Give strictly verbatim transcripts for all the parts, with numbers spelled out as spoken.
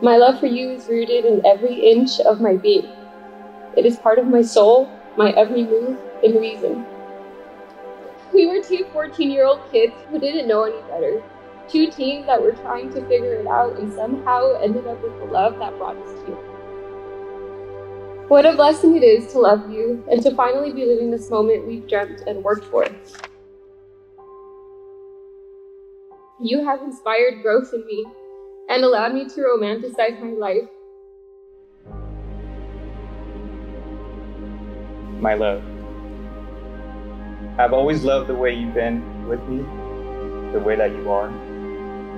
My love for you is rooted in every inch of my being. It is part of my soul, my every move, and reason. We were two fourteen-year-old kids who didn't know any better. Two teens that were trying to figure it out and somehow ended up with the love that brought us here. What a blessing it is to love you and to finally be living this moment we've dreamt and worked for. You have inspired growth in me and allowed me to romanticize my life. My love, I've always loved the way you've been with me, the way that you are,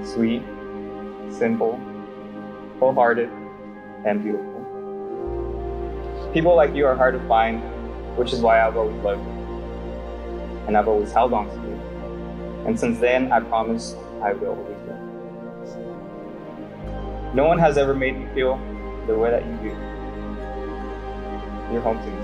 sweet, simple, wholehearted, and beautiful. People like you are hard to find, which is why I've always loved you, and I've always held on to you. And since then, I promise I will always love you. No one has ever made me feel the way that you do. You're home to me.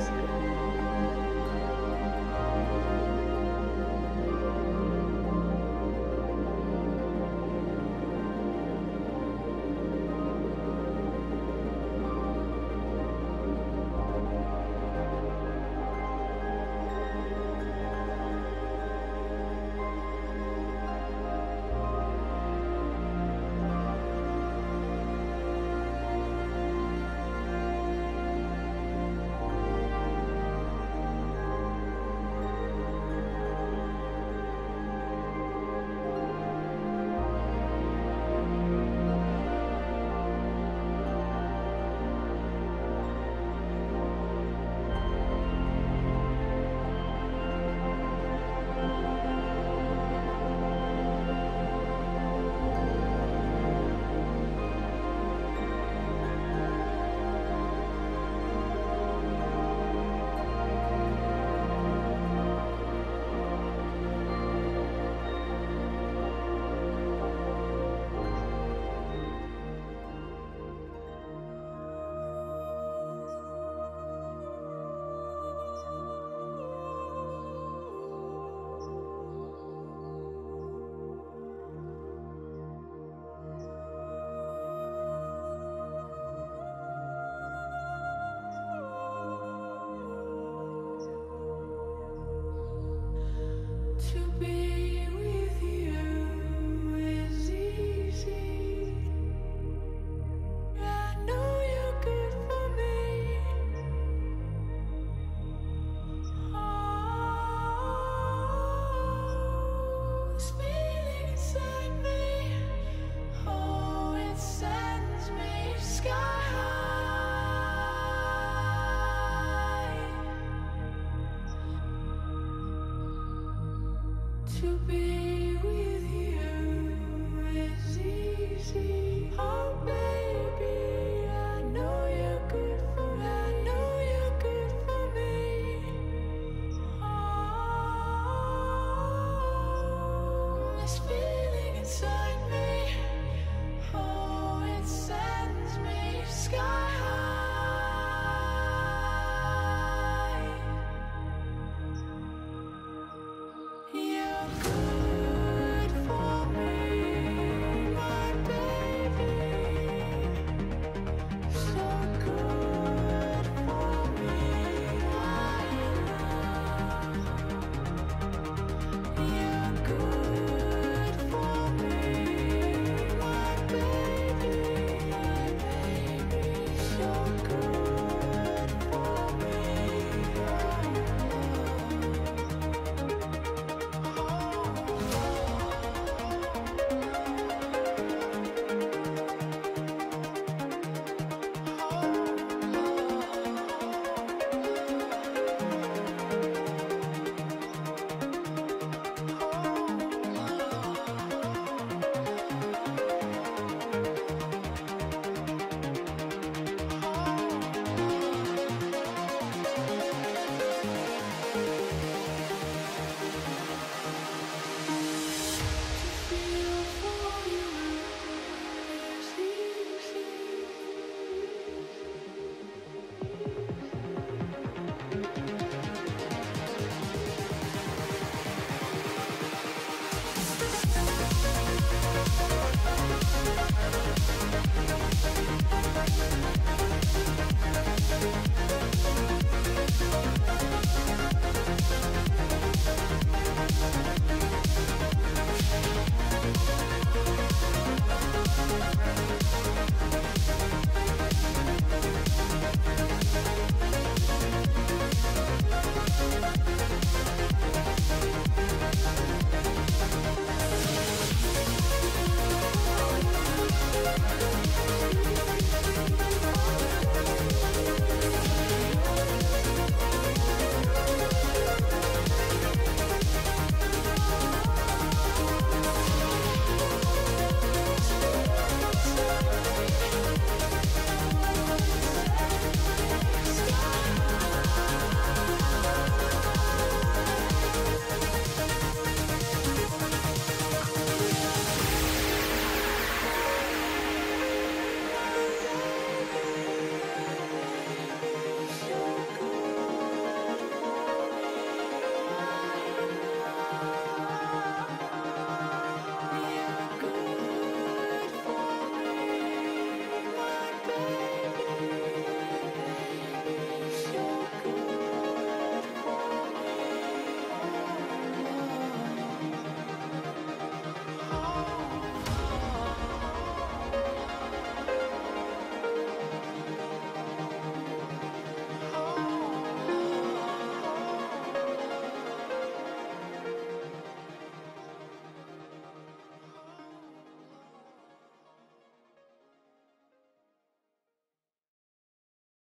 To be